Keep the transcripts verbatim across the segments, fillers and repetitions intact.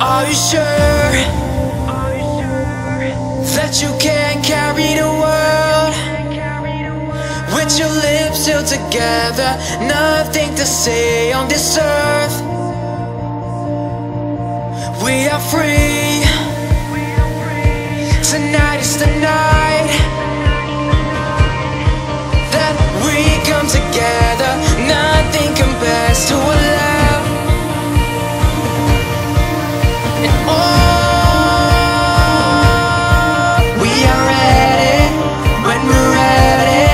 Are you sure that you can carry the world? With your lips sealed together, nothing to say on this earth. We are free. Tonight is the night that we come together. Nothing compares to a love. And oh, we are ready when we're ready.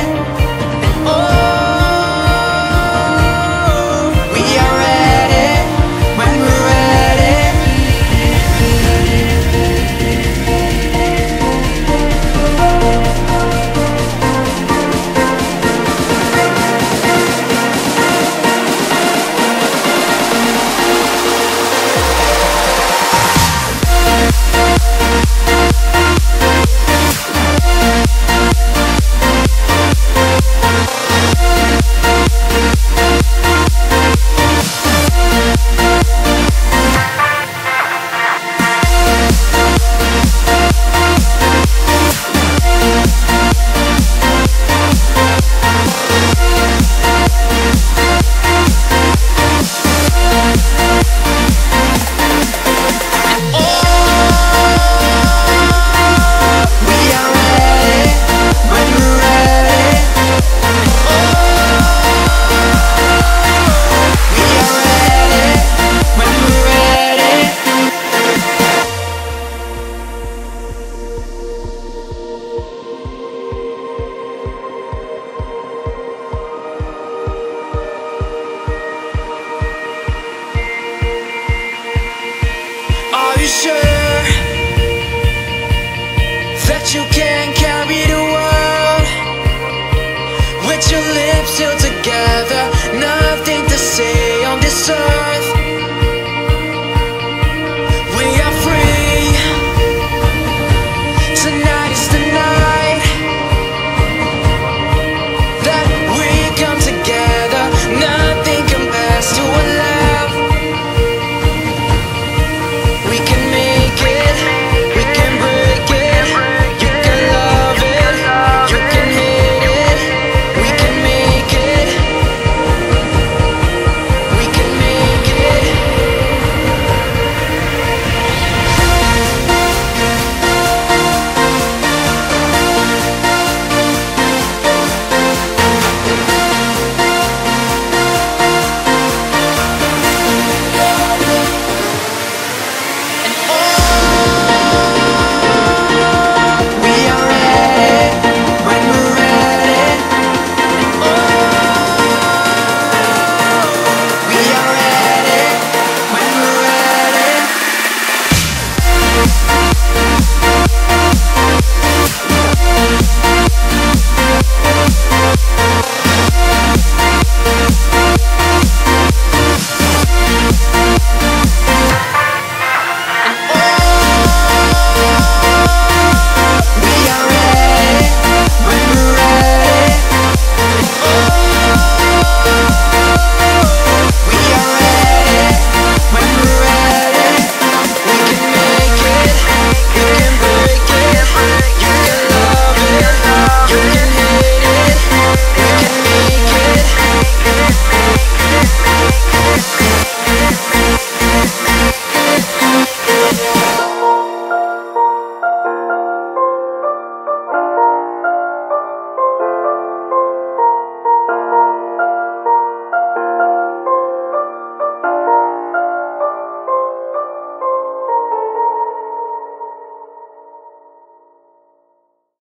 And oh, we are ready when we're ready. Are you sure that you can carry the world? With your lips sealed together, nothing to say on this earth.